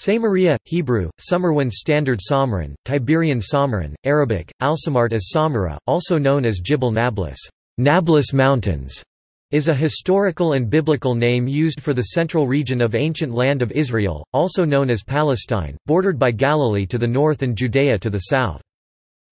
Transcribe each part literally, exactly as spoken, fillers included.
Samaria, Hebrew, Sumerwan Standard Samaran, Tiberian Samaran, Arabic, Al-Samart as Samara, also known as Jibāl Nāblus, Nablus Mountains, is a historical and biblical name used for the central region of ancient land of Israel, also known as Palestine, bordered by Galilee to the north and Judea to the south.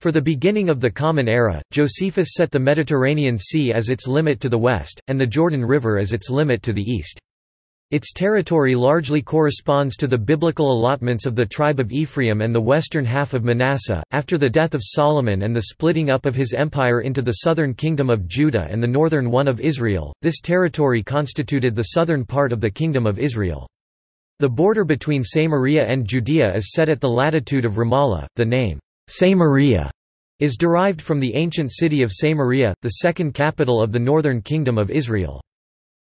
For the beginning of the Common Era, Josephus set the Mediterranean Sea as its limit to the west, and the Jordan River as its limit to the east. Its territory largely corresponds to the biblical allotments of the tribe of Ephraim and the western half of Manasseh. After the death of Solomon and the splitting up of his empire into the southern kingdom of Judah and the northern one of Israel, this territory constituted the southern part of the kingdom of Israel. The border between Samaria and Judea is set at the latitude of Ramallah. The name Samaria is derived from the ancient city of Samaria, the second capital of the northern kingdom of Israel.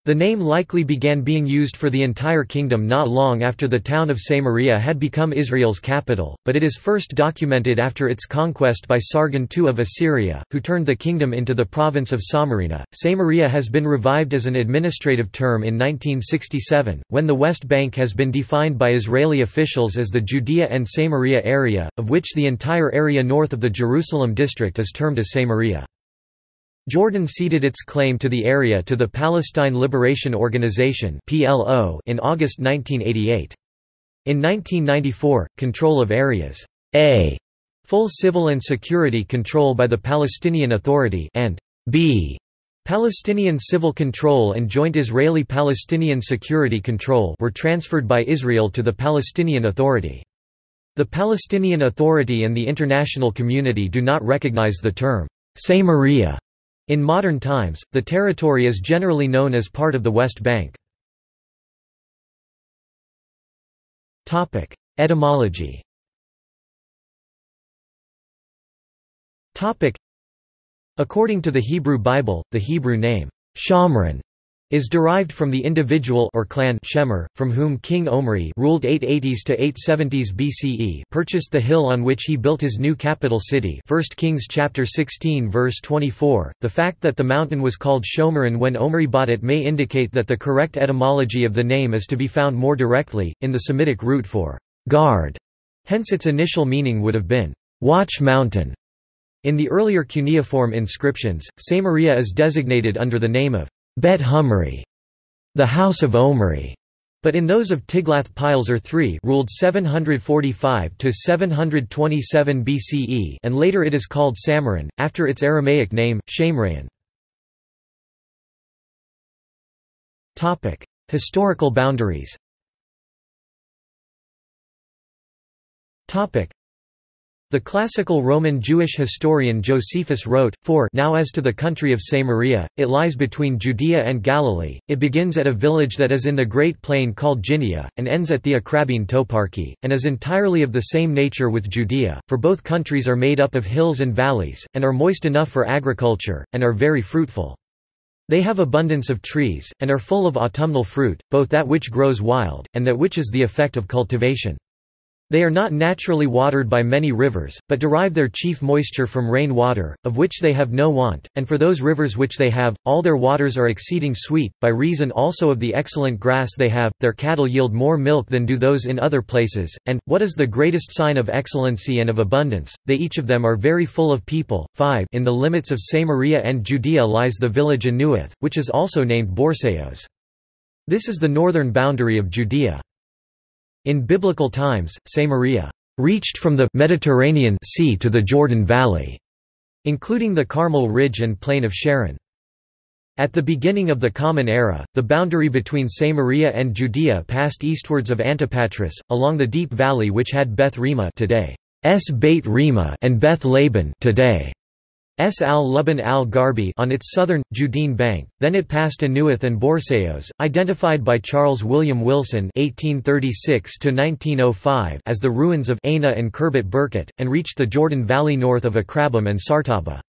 The name likely began being used for the entire kingdom not long after the town of Samaria had become Israel's capital, but it is first documented after its conquest by Sargon the Second of Assyria, who turned the kingdom into the province of Samaria. Samaria has been revived as an administrative term in nineteen sixty-seven, when the West Bank has been defined by Israeli officials as the Judea and Samaria area, of which the entire area north of the Jerusalem district is termed as Samaria. Jordan ceded its claim to the area to the Palestine Liberation Organization (P L O) in August nineteen eighty-eight. In nineteen ninety-four, control of areas A, full civil and security control by the Palestinian Authority, and B, Palestinian civil control and joint Israeli-Palestinian security control were transferred by Israel to the Palestinian Authority. The Palestinian Authority and the international community do not recognize the term Samaria. In modern times, the territory is generally known as part of the West Bank. Etymology. According to the Hebrew Bible, the Hebrew name, Shomron, is derived from the individual or clan Shemer, from whom King Omri ruled eight eighties to eight seventies B C E, purchased the hill on which he built his new capital city. First Kings chapter sixteen verse twenty-four. The fact that the mountain was called Šoməron when Omri bought it may indicate that the correct etymology of the name is to be found more directly in the Semitic root for guard. Hence its initial meaning would have been watch mountain. In the earlier cuneiform inscriptions, Samaria is designated under the name of Bet Humri, the house of Omri, but in those of Tiglath-Pileser the third ruled seven forty-five to seven twenty-seven B C E, and later it is called Samaran, after its Aramaic name, Shamrayan. Topic: Historical boundaries. Topic: The classical Roman Jewish historian Josephus wrote, For now as to the country of Samaria, it lies between Judea and Galilee, it begins at a village that is in the great plain called Ginia, and ends at the Akrabine Toparchy, and is entirely of the same nature with Judea, for both countries are made up of hills and valleys, and are moist enough for agriculture, and are very fruitful. They have abundance of trees, and are full of autumnal fruit, both that which grows wild, and that which is the effect of cultivation. They are not naturally watered by many rivers, but derive their chief moisture from rain water, of which they have no want, and for those rivers which they have, all their waters are exceeding sweet, by reason also of the excellent grass they have, their cattle yield more milk than do those in other places, and, what is the greatest sign of excellency and of abundance, they each of them are very full of people. Five In the limits of Samaria and Judea lies the village Anuath, which is also named Borseos. This is the northern boundary of Judea. In biblical times, Samaria reached from the Mediterranean Sea to the Jordan Valley, including the Carmel Ridge and plain of Sharon. At the beginning of the Common Era, the boundary between Samaria and Judea passed eastwards of Antipatris, along the deep valley which had Beth Rima today's Beit Rima and Beth Laban today. S. al-Luban al-Garbi on its southern, Judean bank, then it passed Anuath and Borseos, identified by Charles William Wilson eighteen thirty-six to nineteen oh five as the ruins of Aina and Kirbet Birkat, and reached the Jordan Valley north of Akrabim and Sartaba.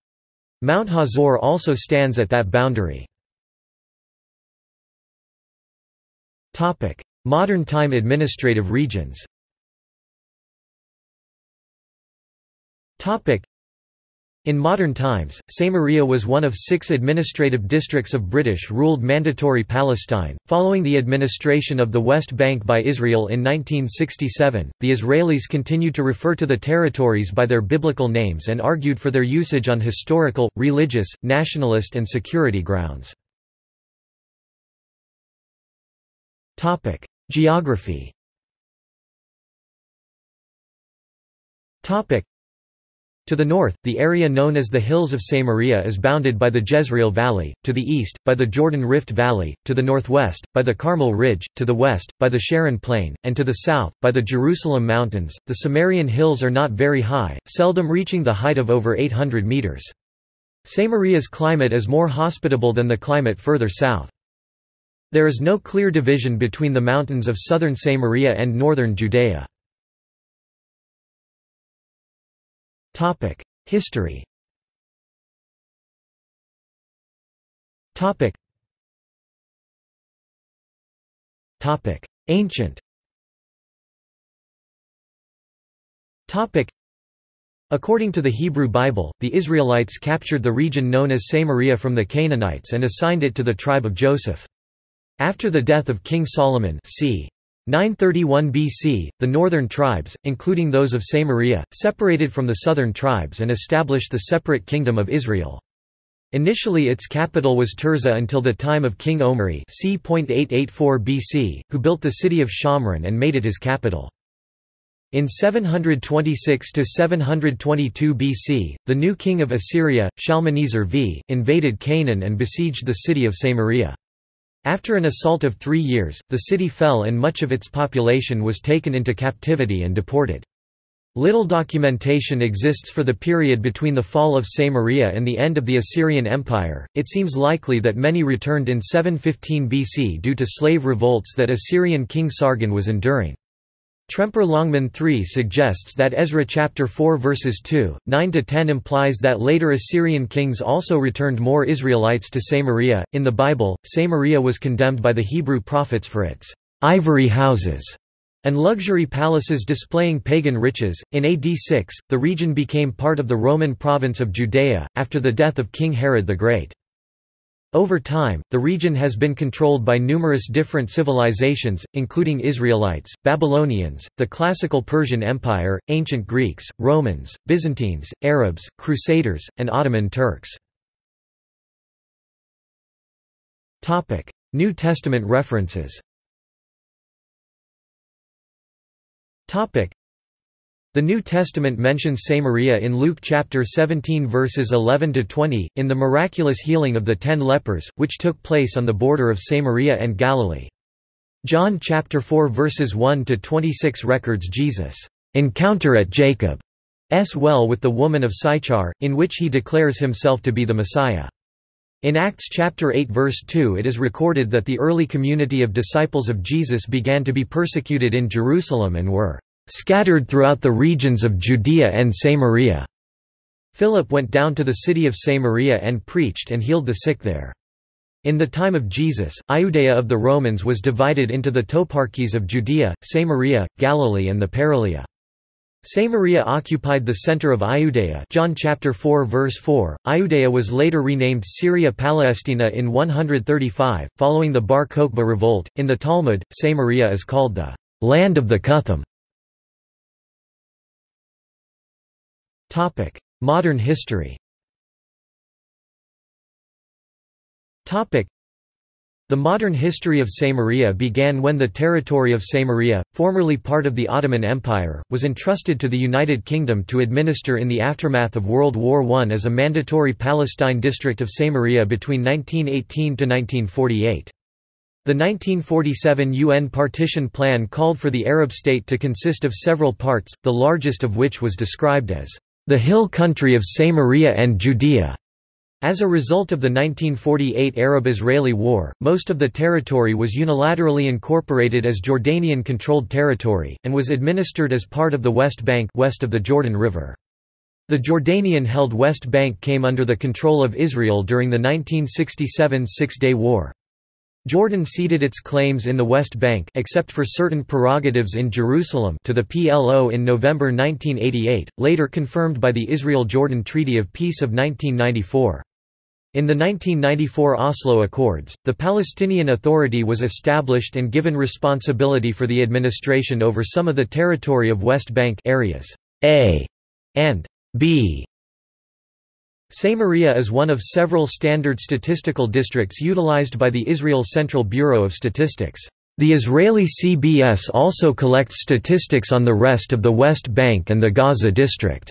Mount Hazor also stands at that boundary. Modern time administrative regions. In modern times, Samaria was one of six administrative districts of British-ruled Mandatory Palestine. Following the administration of the West Bank by Israel in nineteen sixty-seven, the Israelis continued to refer to the territories by their biblical names and argued for their usage on historical, religious, nationalist and security grounds. Topic: Geography. Topic: To the north, the area known as the Hills of Samaria is bounded by the Jezreel Valley, to the east, by the Jordan Rift Valley, to the northwest, by the Carmel Ridge, to the west, by the Sharon Plain, and to the south, by the Jerusalem Mountains. The Samarian hills are not very high, seldom reaching the height of over eight hundred meters. Samaria's climate is more hospitable than the climate further south. There is no clear division between the mountains of southern Samaria and northern Judea. History. Ancient. According to the Hebrew Bible, the Israelites captured the region known as Samaria from the Canaanites and assigned it to the tribe of Joseph. After the death of King Solomon, c. nine thirty-one B C, the northern tribes, including those of Samaria, separated from the southern tribes and established the separate Kingdom of Israel. Initially its capital was Tirzah until the time of King Omri c. eight eighty-four B C, who built the city of Shomron and made it his capital. In seven twenty-six to seven twenty-two B C, the new king of Assyria, Shalmaneser the First, invaded Canaan and besieged the city of Samaria. After an assault of three years, the city fell and much of its population was taken into captivity and deported. Little documentation exists for the period between the fall of Samaria and the end of the Assyrian Empire. It seems likely that many returned in seven fifteen B C due to slave revolts that Assyrian king Sargon was enduring. Tremper Longman the Third suggests that Ezra chapter four verses two, nine to ten implies that later Assyrian kings also returned more Israelites to Samaria. In the Bible, Samaria was condemned by the Hebrew prophets for its ivory houses and luxury palaces displaying pagan riches. In A D six, the region became part of the Roman province of Judea, after the death of King Herod the Great. Over time, the region has been controlled by numerous different civilizations, including Israelites, Babylonians, the classical Persian Empire, ancient Greeks, Romans, Byzantines, Arabs, Crusaders, and Ottoman Turks. Topic: New Testament references. Topic: The New Testament mentions Samaria in Luke chapter seventeen verses eleven to twenty, in the miraculous healing of the ten lepers, which took place on the border of Samaria and Galilee. John chapter four verses one to twenty-six records Jesus' encounter at Jacob's well with the woman of Sychar, in which he declares himself to be the Messiah. In Acts chapter eight verse two it is recorded that the early community of disciples of Jesus began to be persecuted in Jerusalem and were scattered throughout the regions of Judea and Samaria. Philip went down to the city of Samaria and preached and healed the sick there. In the time of Jesus, Iudea of the Romans was divided into the toparchies of Judea, Samaria, Galilee and the Paralia. Samaria occupied the center of Iudea. John chapter four verse four. Iudea was later renamed Syria Palestina in one hundred thirty-five, following the Bar Kokhba revolt. In the Talmud, Samaria is called the land of the Kutham. Topic: Modern history. Topic: The modern history of Samaria began when the territory of Samaria, formerly part of the Ottoman Empire, was entrusted to the United Kingdom to administer in the aftermath of World War One as a mandatory Palestine district of Samaria between nineteen eighteen to nineteen forty-eight. The nineteen forty-seven U N partition plan called for the Arab state to consist of several parts, the largest of which was described as the hill country of Samaria and Judea. As a result of the nineteen forty-eight Arab-Israeli War, most of the territory was unilaterally incorporated as Jordanian-controlled territory, and was administered as part of the West Bank west of the Jordan River. The Jordanian-held West Bank came under the control of Israel during the nineteen sixty-seven Six-Day War. Jordan ceded its claims in the West Bank except for certain prerogatives in Jerusalem to the P L O in November nineteen eighty-eight, later confirmed by the Israel-Jordan Treaty of Peace of nineteen ninety-four. In the nineteen ninety-four Oslo Accords, the Palestinian Authority was established and given responsibility for the administration over some of the territory of West Bank areas A and B. Samaria is one of several standard statistical districts utilized by the Israel Central Bureau of Statistics. The Israeli C B S also collects statistics on the rest of the West Bank and the Gaza district.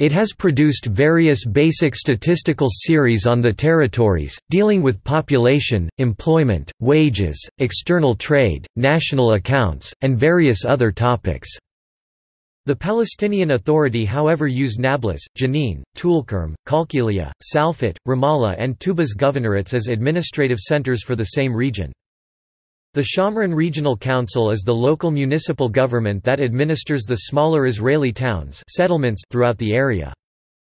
It has produced various basic statistical series on the territories, dealing with population, employment, wages, external trade, national accounts, and various other topics. The Palestinian Authority however used Nablus, Jenin, Tulkarm, Qalqilia, Salfit, Ramallah and Tuba's governorates as administrative centers for the same region. The Shomron Regional Council is the local municipal government that administers the smaller Israeli towns settlements throughout the area.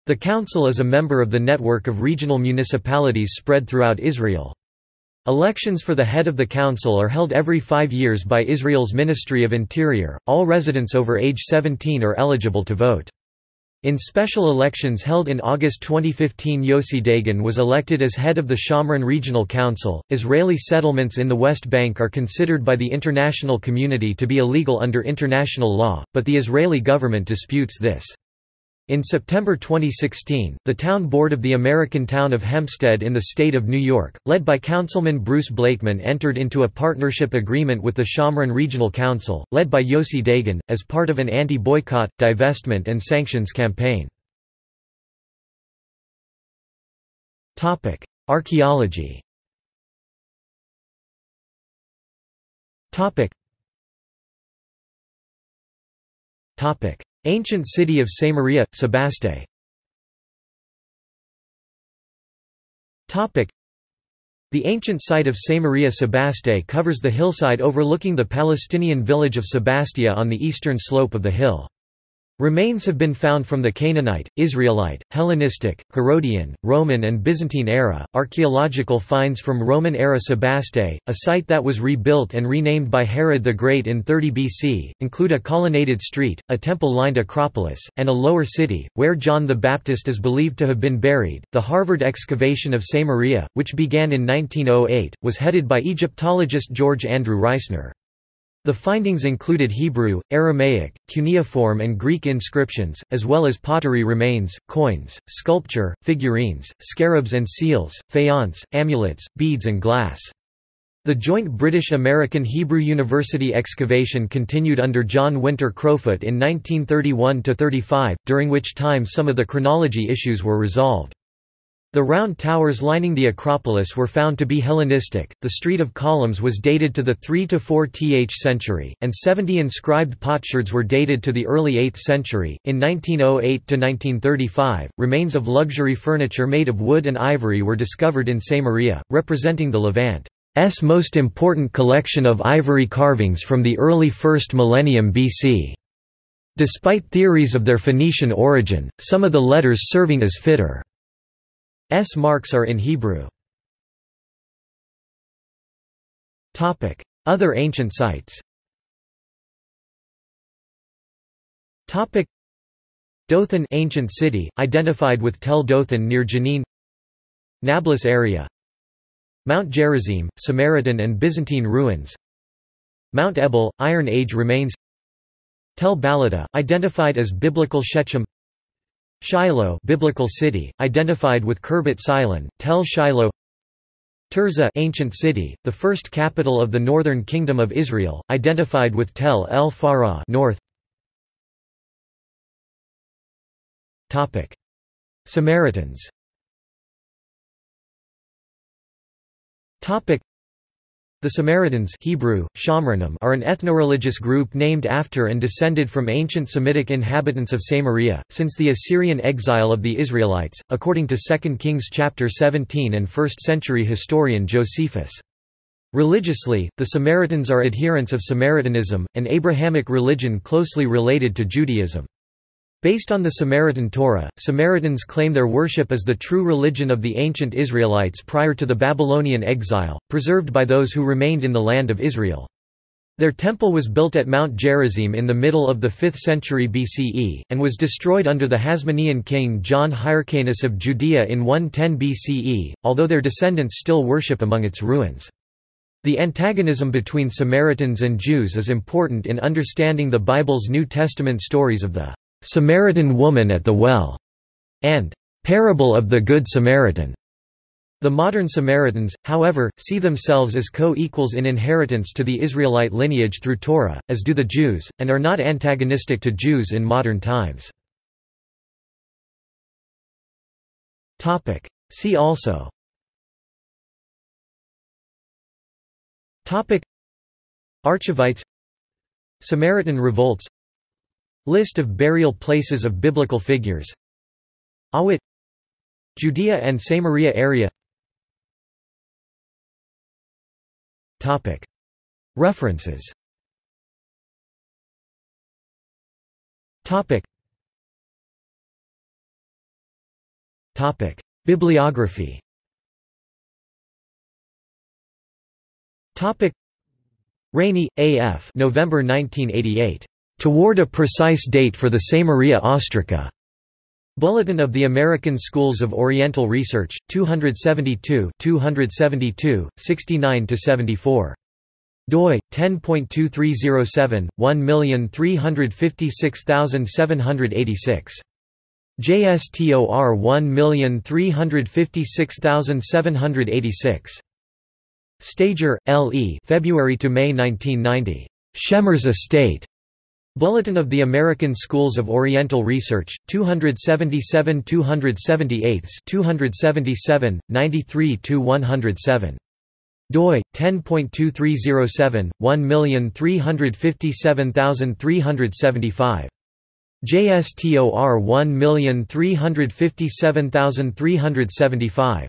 The council is a member of the network of regional municipalities spread throughout Israel. Elections for the head of the council are held every five years by Israel's Ministry of Interior. All residents over age seventeen are eligible to vote. In special elections held in August twenty fifteen, Yossi Dagan was elected as head of the Shomron Regional Council. Israeli settlements in the West Bank are considered by the international community to be illegal under international law, but the Israeli government disputes this. In September twenty sixteen, the town board of the American town of Hempstead in the state of New York, led by Councilman Bruce Blakeman, entered into a partnership agreement with the Shomron Regional Council, led by Yossi Dagan, as part of an anti-boycott, divestment and sanctions campaign. Archaeology. Ancient city of Samaria, Sebaste. The ancient site of Samaria Sebaste covers the hillside overlooking the Palestinian village of Sebastia on the eastern slope of the hill. Remains have been found from the Canaanite, Israelite, Hellenistic, Herodian, Roman, and Byzantine era. Archaeological finds from Roman era Sebaste, a site that was rebuilt and renamed by Herod the Great in thirty B C, include a colonnaded street, a temple lined acropolis, and a lower city, where John the Baptist is believed to have been buried. The Harvard excavation of Samaria, which began in nineteen oh eight, was headed by Egyptologist George Andrew Reisner. The findings included Hebrew, Aramaic, cuneiform and Greek inscriptions, as well as pottery remains, coins, sculpture, figurines, scarabs and seals, faience, amulets, beads and glass. The joint British-American Hebrew University excavation continued under John Winter Crowfoot in nineteen thirty-one to thirty-five, during which time some of the chronology issues were resolved. The round towers lining the Acropolis were found to be Hellenistic, the Street of Columns was dated to the third to fourth century, and seventy inscribed potsherds were dated to the early eighth century. In nineteen oh eight to nineteen thirty-five, remains of luxury furniture made of wood and ivory were discovered in Samaria, representing the Levant's most important collection of ivory carvings from the early first millennium B C. Despite theories of their Phoenician origin, some of the letters serving as fitter S marks are in Hebrew. Topic: Other ancient sites. Topic: Dothan ancient city identified with Tel Dothan near Jenin. Nablus area. Mount Gerizim, Samaritan and Byzantine ruins. Mount Ebal, Iron Age remains. Tel Balada identified as biblical Shechem. Shiloh, biblical city, identified with Kerbet Silon, Tel Shiloh. Tirzah, ancient city, the first capital of the northern kingdom of Israel, identified with Tel El Farah, north. Topic: Samaritans. Topic: The Samaritans Hebrew, Shomronim, are an ethnoreligious group named after and descended from ancient Semitic inhabitants of Samaria, since the Assyrian exile of the Israelites, according to Second Kings chapter seventeen and first century historian Josephus. Religiously, the Samaritans are adherents of Samaritanism, an Abrahamic religion closely related to Judaism. Based on the Samaritan Torah, Samaritans claim their worship is the true religion of the ancient Israelites prior to the Babylonian exile, preserved by those who remained in the land of Israel. Their temple was built at Mount Gerizim in the middle of the fifth century B C E, and was destroyed under the Hasmonean king John Hyrcanus of Judea in one ten B C E, although their descendants still worship among its ruins. The antagonism between Samaritans and Jews is important in understanding the Bible's New Testament stories of the Samaritan woman at the well, and parable of the Good Samaritan. The modern Samaritans, however, see themselves as co-equals in inheritance to the Israelite lineage through Torah, as do the Jews, and are not antagonistic to Jews in modern times. See also Archivites, Samaritan revolts, List of burial places of biblical figures, Awit, Judea and Samaria area. Topic. References. Topic. Topic. Bibliography. Topic. Rainey, A F November nineteen eighty-eight. Toward a precise date for the Samaria Ostraca. Bulletin of the American Schools of Oriental Research, two seventy-two, two seventy-two, sixty-nine to seventy-four. doi, ten point two three zero seven, one million three hundred fifty-six thousand seven hundred eighty-six. J S T O R one million three hundred fifty-six thousand seven hundred eighty-six. Stager, L E February to May nineteen ninety. Shemer's Estate. Bulletin of the American Schools of Oriental Research, two seventy-seven to two seventy-eight, two seventy-seven, ninety-three to one oh seven. doi, ten point two three zero seven, one million three hundred fifty-seven thousand three hundred seventy-five. J S T O R one million three hundred fifty-seven thousand three hundred seventy-five.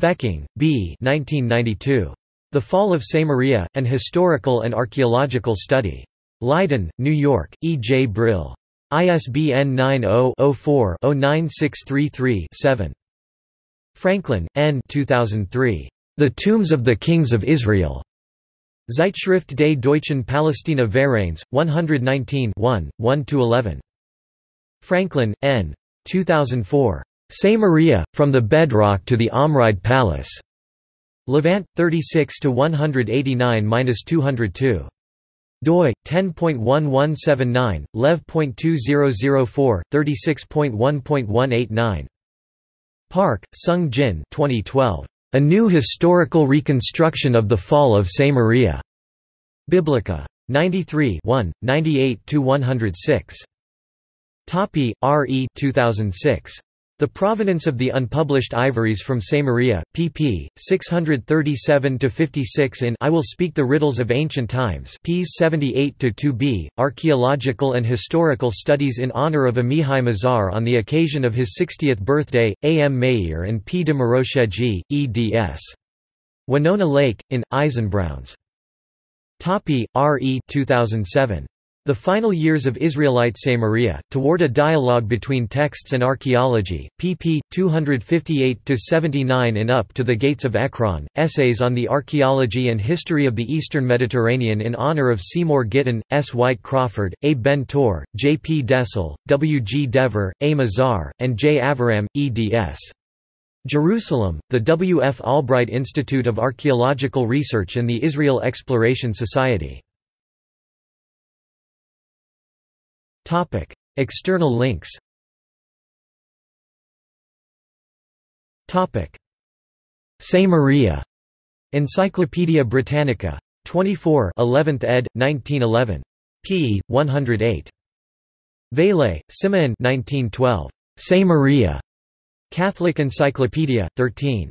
Becking, B. nineteen ninety-two. The Fall of Samaria, An Historical and Archaeological Study. Leiden, New York, E. J. Brill. I S B N ninety oh four oh nine six three three seven. Franklin, N. two thousand three. The Tombs of the Kings of Israel. Zeitschrift des Deutschen Palästina Vereins, one nineteen, one, one to eleven. Franklin, N. two thousand four. Samaria, From the Bedrock to the Omri Palace. Levant, thirty-six to one eighty-nine to two oh two. doi, ten point one one seven nine, lev point two zero zero four, thirty-six point one point one eight nine. Park, Sung Jin twenty twelve. A New Historical Reconstruction of the Fall of Samaria. Biblica. ninety-three, one, ninety-eight to one oh six. Topi, R E two thousand six. The Provenance of the Unpublished Ivories from Samaria, pp. six thirty-seven to fifty-six in I Will Speak the Riddles of Ancient Times, p. seventy-eight to two b, Archaeological and Historical Studies in Honor of Amichai Mazar on the Occasion of His sixtieth Birthday, A. M. Mayer and P. de Marosheji, eds. Winona Lake, in, Eisenbrowns. Topi, R E two thousand seven. The Final Years of Israelite Samaria, Toward a Dialogue Between Texts and Archaeology, pp. two fifty-eight to seventy-nine in Up to the Gates of Ekron, Essays on the Archaeology and History of the Eastern Mediterranean in honor of Seymour Gittin, S. White Crawford, A. Ben-Tor, J. P. Dessel, W. G. Dever, A. Mazar, and J. Avaram, eds. Jerusalem, the W. F. Albright Institute of Archaeological Research and the Israel Exploration Society. Topic. External links. Topic. Samaria. Encyclopædia Britannica. twenty-four eleventh ed. nineteen eleven. p. one oh eight. Vele, Simeon nineteen twelve. Samaria. Catholic Encyclopedia, thirteen.